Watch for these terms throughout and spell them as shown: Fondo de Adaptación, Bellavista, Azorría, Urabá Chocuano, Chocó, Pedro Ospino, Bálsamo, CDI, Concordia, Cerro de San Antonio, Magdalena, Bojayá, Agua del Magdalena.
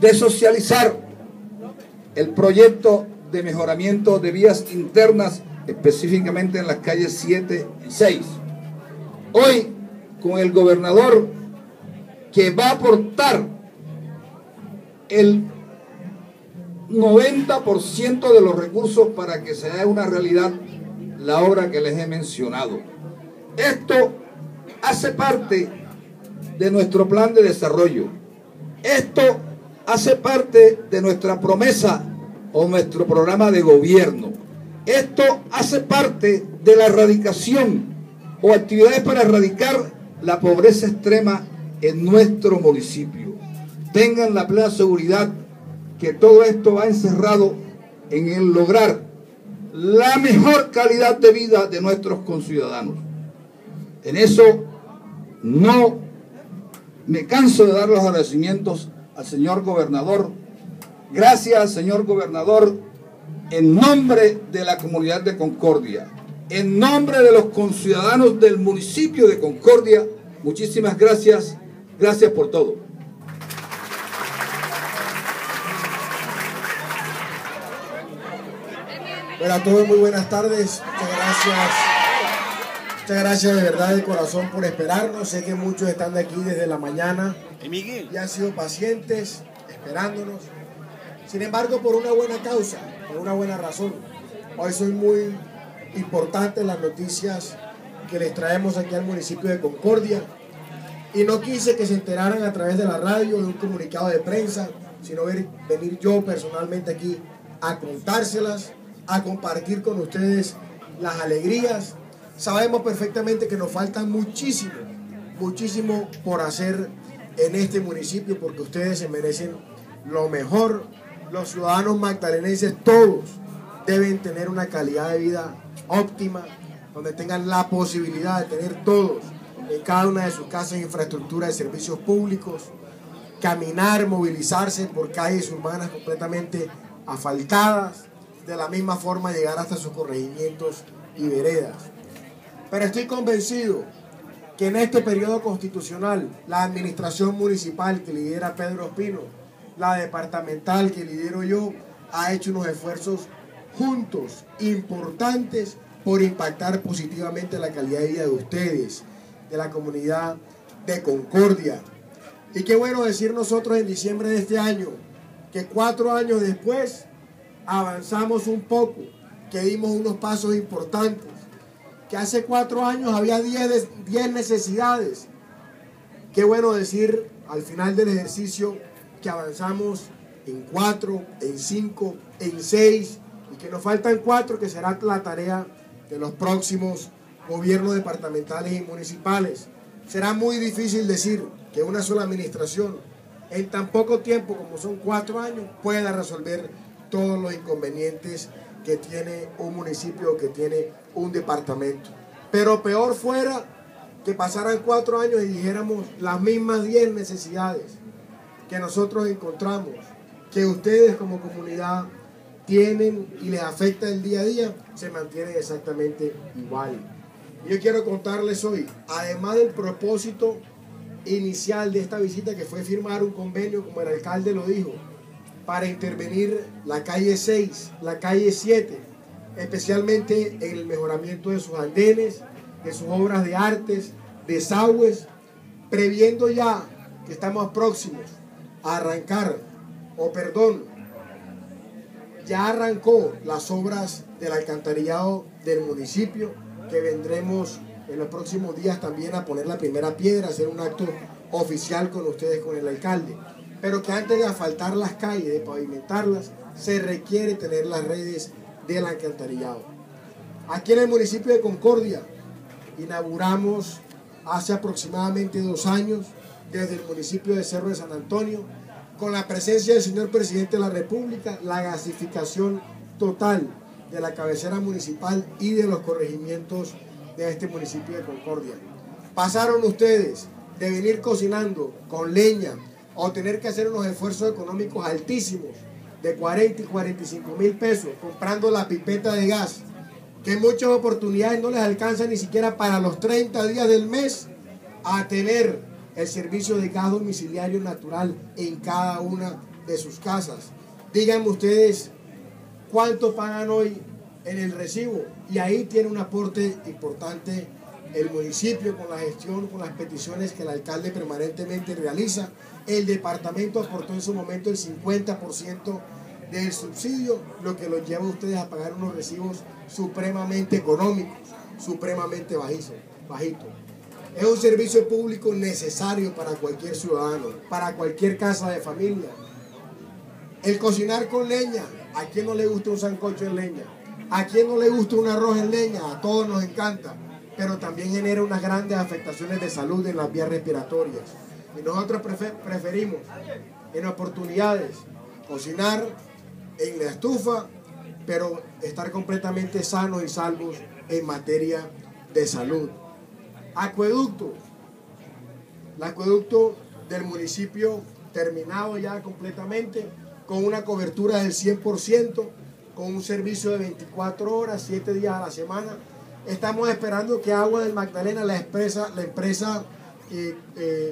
de socializar el proyecto de mejoramiento de vías internas, específicamente en las calles 7 y 6. Hoy, con el gobernador que va a aportar el 90% de los recursos para que sea una realidad la obra que les he mencionado. Esto hace parte de nuestro plan de desarrollo. Esto hace parte de nuestra promesa o nuestro programa de gobierno. Esto hace parte de la erradicación o actividades para erradicar la pobreza extrema en nuestro municipio. Tengan la plena seguridad que todo esto va encerrado en el lograr la mejor calidad de vida de nuestros conciudadanos. En eso no me canso de dar los agradecimientos al señor gobernador. Gracias, señor gobernador, en nombre de la comunidad de Concordia, en nombre de los conciudadanos del municipio de Concordia. Muchísimas gracias, gracias por todo. Bueno, a todos muy buenas tardes, muchas gracias de verdad de corazón por esperarnos. Sé que muchos están de aquí desde la mañana y han sido pacientes, esperándonos. Sin embargo, por una buena causa, por una buena razón. Hoy son muy importantes las noticias que les traemos aquí al municipio de Concordia. Y no quise que se enteraran a través de la radio, de un comunicado de prensa, sino venir yo personalmente aquí a contárselas, a compartir con ustedes las alegrías. Sabemos perfectamente que nos falta muchísimo, muchísimo por hacer en este municipio, porque ustedes se merecen lo mejor. Los ciudadanos magdalenenses, todos, deben tener una calidad de vida óptima, donde tengan la posibilidad de tener todos, en cada una de sus casas, infraestructura de servicios públicos, caminar, movilizarse por calles urbanas completamente asfaltadas, de la misma forma llegar hasta sus corregimientos y veredas. Pero estoy convencido que en este periodo constitucional, la administración municipal que lidera Pedro Ospino, la departamental que lidero yo, ha hecho unos esfuerzos juntos, importantes, por impactar positivamente la calidad de vida de ustedes, de la comunidad de Concordia. Y qué bueno decir nosotros en diciembre de este año, que 4 años después avanzamos un poco, que dimos unos pasos importantes, que hace 4 años había 10 necesidades. Qué bueno decir al final del ejercicio que avanzamos en 4, en 5, en 6, y que nos faltan 4, que será la tarea de los próximos gobiernos departamentales y municipales. Será muy difícil decir que una sola administración, en tan poco tiempo como son 4 años, pueda resolver todos los inconvenientes que tiene un municipio, que tiene un departamento. Pero peor fuera que pasaran 4 años y dijéramos las mismas 10 necesidades que nosotros encontramos, que ustedes como comunidad tienen y les afecta el día a día, se mantienen exactamente igual. Yo quiero contarles hoy, además del propósito inicial de esta visita, que fue firmar un convenio, como el alcalde lo dijo, para intervenir la calle 6, la calle 7, especialmente en el mejoramiento de sus andenes, de sus obras de artes, desagües, previendo ya que estamos próximos a arrancar, ya arrancó las obras del alcantarillado del municipio, que vendremos en los próximos días también a poner la primera piedra, hacer un acto oficial con ustedes, con el alcalde. Pero que antes de asfaltar las calles, de pavimentarlas, se requiere tener las redes del alcantarillado. Aquí en el municipio de Concordia inauguramos hace aproximadamente 2 años, desde el municipio de Cerro de San Antonio, con la presencia del señor presidente de la República, la gasificación total de la cabecera municipal y de los corregimientos de este municipio de Concordia. Pasaron ustedes de venir cocinando con leña o tener que hacer unos esfuerzos económicos altísimos de 40 y 45 mil pesos, comprando la pipeta de gas, que en muchas oportunidades no les alcanza ni siquiera para los 30 días del mes, a tener el servicio de gas domiciliario natural en cada una de sus casas. Díganme ustedes cuánto pagan hoy en el recibo, y ahí tiene un aporte importante el municipio con la gestión, con las peticiones que el alcalde permanentemente realiza. El departamento aportó en su momento el 50% del subsidio, lo que los lleva a ustedes a pagar unos recibos supremamente económicos, supremamente bajitos. Es un servicio público necesario para cualquier ciudadano, para cualquier casa de familia. El cocinar con leña, ¿a quién no le gusta un sancocho en leña? ¿A quién no le gusta un arroz en leña? A todos nos encanta, pero también genera unas grandes afectaciones de salud en las vías respiratorias. Y nosotros preferimos, en oportunidades, cocinar en la estufa, pero estar completamente sanos y salvos en materia de salud. Acueducto. El acueducto del municipio terminado ya completamente, con una cobertura del 100%, con un servicio de 24 horas, 7 días a la semana. Estamos esperando que Agua del Magdalena, la empresa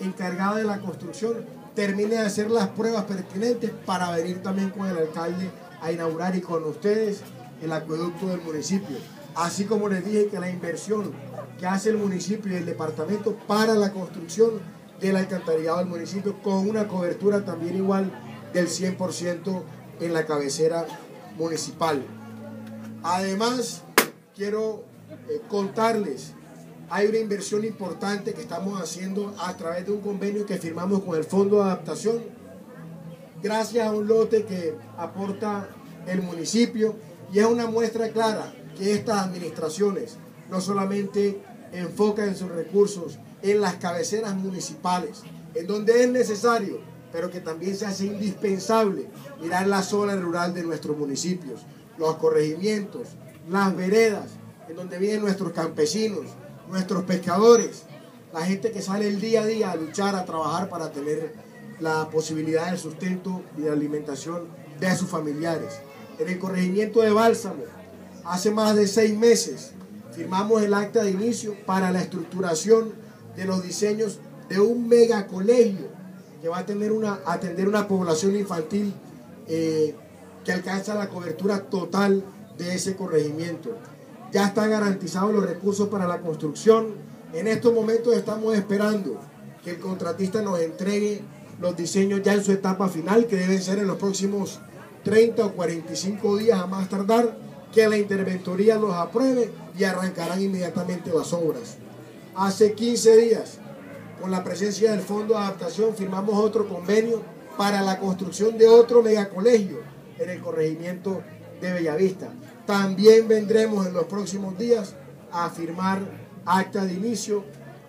encargada de la construcción, termine de hacer las pruebas pertinentes para venir también con el alcalde a inaugurar y con ustedes el acueducto del municipio. Así como les dije que la inversión que hace el municipio y el departamento para la construcción del alcantarillado del municipio, con una cobertura también igual del 100% en la cabecera municipal. Además, quiero contarles, hay una inversión importante que estamos haciendo a través de un convenio que firmamos con el Fondo de Adaptación, gracias a un lote que aporta el municipio, y es una muestra clara que estas administraciones no solamente enfocan en sus recursos en las cabeceras municipales, en donde es necesario, pero que también se hace indispensable mirar la zona rural de nuestros municipios, los corregimientos, las veredas, en donde viven nuestros campesinos, nuestros pescadores, la gente que sale el día a día a luchar, a trabajar para tener la posibilidad del sustento y de alimentación de sus familiares. En el corregimiento de Bálsamo, hace más de 6 meses, firmamos el acta de inicio para la estructuración de los diseños de un megacolegio que va a tener atender una población infantil que alcanza la cobertura total de ese corregimiento. Ya están garantizados los recursos para la construcción. En estos momentos estamos esperando que el contratista nos entregue los diseños ya en su etapa final, que deben ser en los próximos 30 o 45 días a más tardar, que la interventoría los apruebe y arrancarán inmediatamente las obras. Hace 15 días, con la presencia del Fondo de Adaptación, firmamos otro convenio para la construcción de otro megacolegio en el corregimiento de Bellavista. También vendremos en los próximos días a firmar acta de inicio,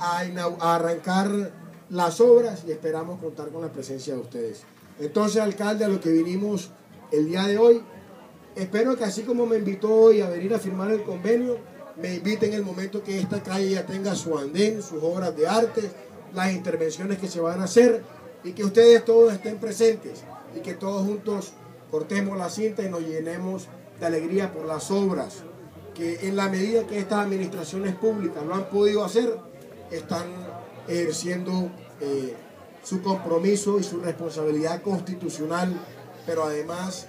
a arrancar las obras, y esperamos contar con la presencia de ustedes. Entonces, alcalde, a lo que vinimos el día de hoy, espero que así como me invitó hoy a venir a firmar el convenio, me invite en el momento que esta calle ya tenga su andén, sus obras de arte, las intervenciones que se van a hacer, y que ustedes todos estén presentes y que todos juntos cortemos la cinta y nos llenemos de alegría por las obras que, en la medida que estas administraciones públicas lo han podido hacer, están ejerciendo su compromiso y su responsabilidad constitucional, pero además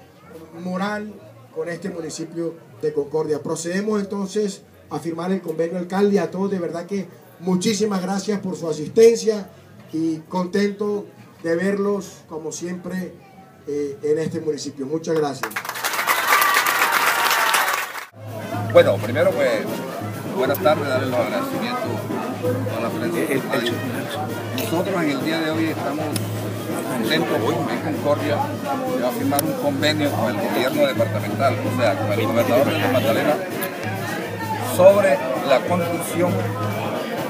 moral, con este municipio de Concordia. Procedemos entonces a firmar el convenio, alcalde. A todos de verdad que muchísimas gracias por su asistencia y contento de verlos como siempre en este municipio. Muchas gracias. Bueno, primero pues buenas tardes, darles los agradecimientos a la prensa. Nosotros en el día de hoy estamos contentos. Hoy en Concordia se va a firmar un convenio con el gobierno departamental, o sea, con el gobernador de Magdalena, sobre la construcción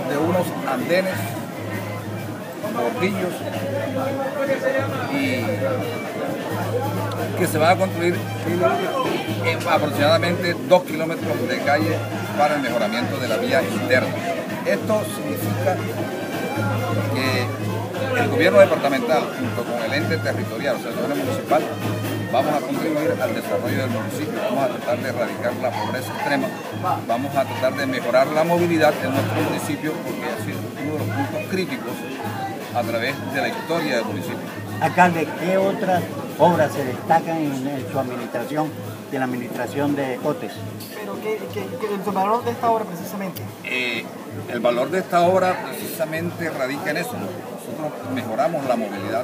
de unos andenes, bordillos, y que se van a construir en aproximadamente 2 kilómetros de calle para el mejoramiento de la vía interna. Esto significa que el gobierno departamental, junto con el ente territorial, o sea, el gobierno municipal, vamos a contribuir al desarrollo del municipio, vamos a tratar de erradicar la pobreza extrema, vamos a tratar de mejorar la movilidad en nuestro municipio, porque ha sido uno de los puntos críticos a través de la historia del municipio. Alcalde, ¿qué otras obras se destacan en su administración, de la administración de Otes. ¿Pero el valor de esta obra precisamente? El valor de esta obra precisamente radica en eso. Nosotros mejoramos la movilidad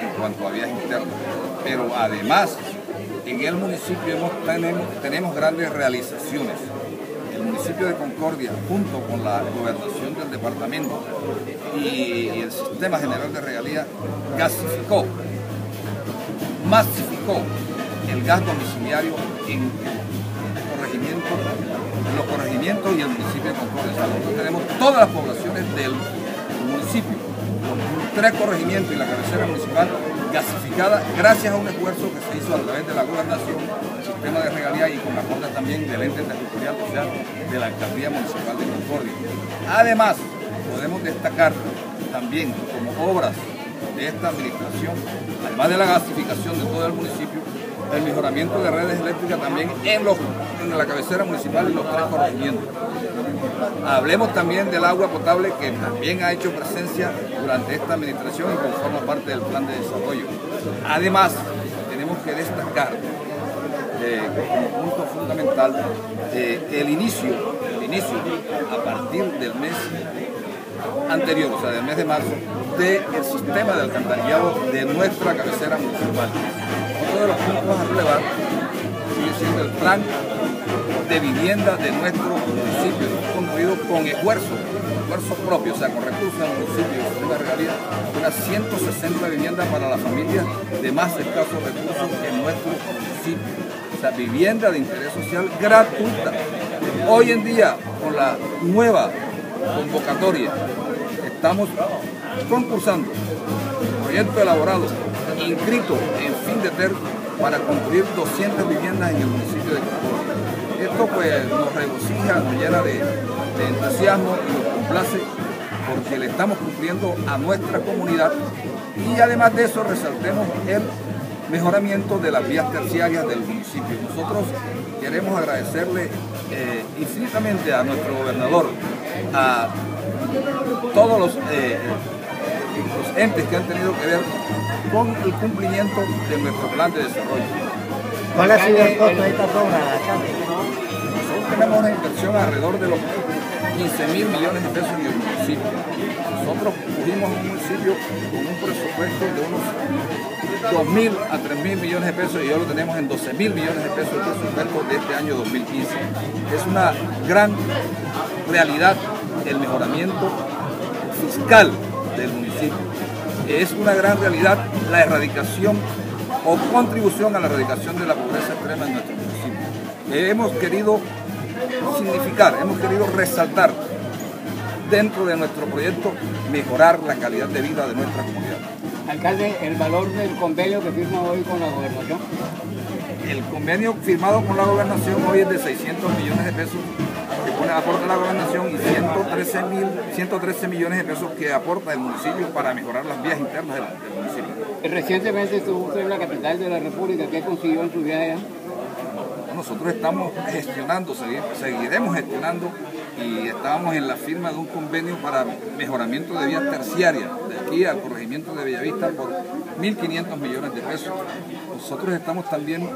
en cuanto a vías internas, pero además en el municipio tenemos grandes realizaciones. El municipio de Concordia, junto con la gobernación del departamento y el sistema general de regalías, masificó el gas domiciliario en los corregimientos y el municipio de Concordia. O sea, nosotros tenemos todas las poblaciones del municipio, los 3 corregimientos y la cabecera municipal gasificada, gracias a un esfuerzo que se hizo a través de la gobernación, el sistema de regalías y con la cuota también del ente territorial social de la alcaldía municipal de Concordia. Además, podemos destacar también como obras de esta administración, además de la gasificación de todo el municipio, el mejoramiento de redes eléctricas también en la cabecera municipal y los 3 corregimientos. Hablemos también del agua potable, que también ha hecho presencia durante esta administración y que forma parte del plan de desarrollo. Además, tenemos que destacar como punto fundamental el inicio a partir del mes anterior, o sea del mes de marzo, del sistema de alcantarillado de nuestra cabecera municipal. Uno de los puntos a relevar sigue siendo el plan de vivienda de nuestro municipio, construido con esfuerzo propio, o sea, con recursos del municipio, con la realidad, unas 160 viviendas para las familias de más escasos recursos en nuestro municipio. O sea, vivienda de interés social gratuita. Hoy en día, con la nueva convocatoria, estamos concursando proyecto elaborado, inscrito en fin de tercio para construir 200 viviendas en el municipio de Concordia. Esto pues nos regocija, nos llena de entusiasmo y nos complace porque le estamos cumpliendo a nuestra comunidad, y además de eso resaltemos el mejoramiento de las vías terciarias del municipio. Nosotros queremos agradecerle infinitamente a nuestro gobernador, a todos los entes que han tenido que ver con el cumplimiento de nuestro plan de desarrollo. ¿Cuál ha sido el costo de esta obra? Nosotros tenemos una inversión alrededor de los 15.000 millones de pesos en el municipio. Nosotros cubrimos un municipio con un presupuesto de unos 2.000 a 3.000 millones de pesos y ahora lo tenemos en 12.000 millones de pesos el presupuesto de este año 2015. Es una gran realidad el mejoramiento fiscal del municipio. Es una gran realidad la erradicación o contribución a la erradicación de la pobreza extrema en nuestro municipio. Hemos querido significar, hemos querido resaltar dentro de nuestro proyecto mejorar la calidad de vida de nuestra comunidad. Alcalde, ¿el valor del convenio que firma hoy con la gobernación? El convenio firmado con la gobernación hoy es de 600 millones de pesos que pone aporta la gobernación y 113 millones de pesos que aporta el municipio para mejorar las vías internas del municipio. Recientemente estuvo usted en la capital de la República. ¿Qué consiguió en su viaje? Nosotros estamos gestionando, seguiremos gestionando, y estábamos en la firma de un convenio para mejoramiento de vías terciarias de aquí al corregimiento de Bellavista por 1.500 millones de pesos. Nosotros estamos también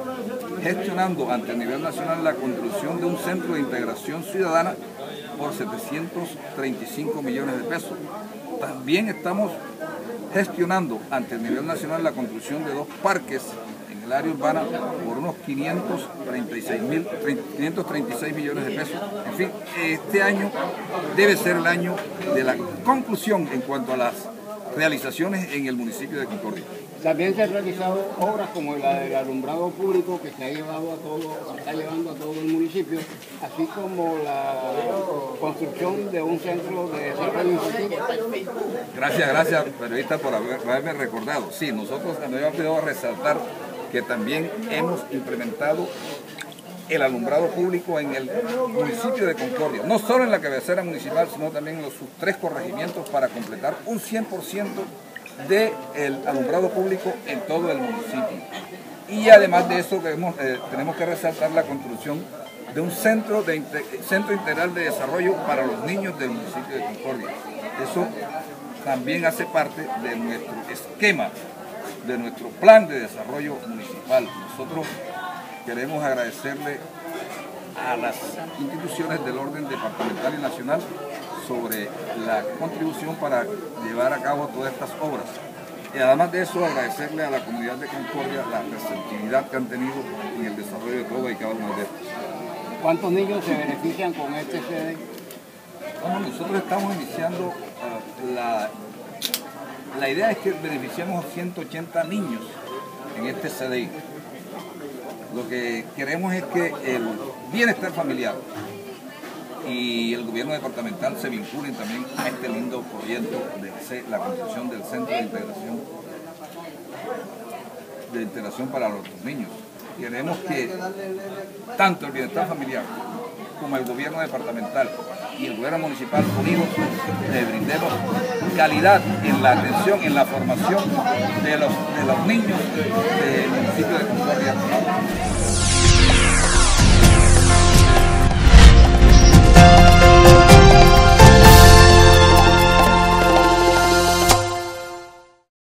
gestionando ante el nivel nacional la construcción de un centro de integración ciudadana por 735 millones de pesos. También estamos gestionando ante el nivel nacional la construcción de 2 parques en el área urbana por unos 536 millones de pesos. En fin, este año debe ser el año de la conclusión en cuanto a las realizaciones en el municipio de Concordia. También se han realizado obras como la del alumbrado público que se está llevando a todo el municipio, así como la construcción de un centro de desarrollo infantil. Gracias, periodista, por haberme recordado. Sí, nosotros también hemos pedido resaltar que también hemos implementado el alumbrado público en el municipio de Concordia, no solo en la cabecera municipal, sino también en sus 3 corregimientos para completar un 100% del alumbrado público en todo el municipio. Y además de eso tenemos que resaltar la construcción de un centro integral de desarrollo para los niños del municipio de Concordia. Eso también hace parte de nuestro esquema de nuestro plan de desarrollo municipal. Nosotros queremos agradecerle a las instituciones del orden departamental y nacional sobre la contribución para llevar a cabo todas estas obras. Y además de eso, agradecerle a la comunidad de Concordia la receptividad que han tenido en el desarrollo de todo y cada uno de estos. ¿Cuántos niños se benefician con este CD? Bueno, nosotros estamos iniciando la idea es que beneficiamos a 180 niños en este CDI. Lo que queremos es que el bienestar familiar y el gobierno departamental se vinculen también a este lindo proyecto de la construcción del Centro de Integración para los Niños. Queremos que tanto el bienestar familiar como el gobierno departamental y el gobierno municipal unidos le brindemos calidad en la atención, en la formación de los niños del municipio de Concordia.